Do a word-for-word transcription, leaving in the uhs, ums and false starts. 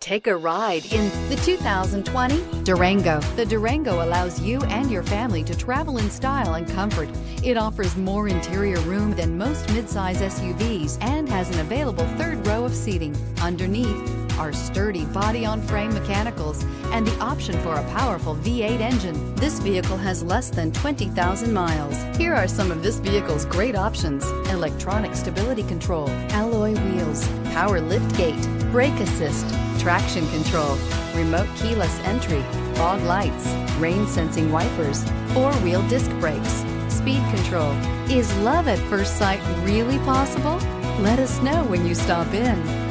Take a ride in the two thousand twenty Durango. The Durango allows you and your family to travel in style and comfort. It offers more interior room than most midsize S U Vs and has an available third row of seating. Underneath are sturdy body-on-frame mechanicals and the option for a powerful V eight engine. This vehicle has less than twenty thousand miles. Here are some of this vehicle's great options: electronic stability control, alloy wheels, power lift gate, brake assist, traction control, remote keyless entry, fog lights, rain sensing wipers, four-wheel disc brakes, speed control. Is love at first sight really possible? Let us know when you stop in.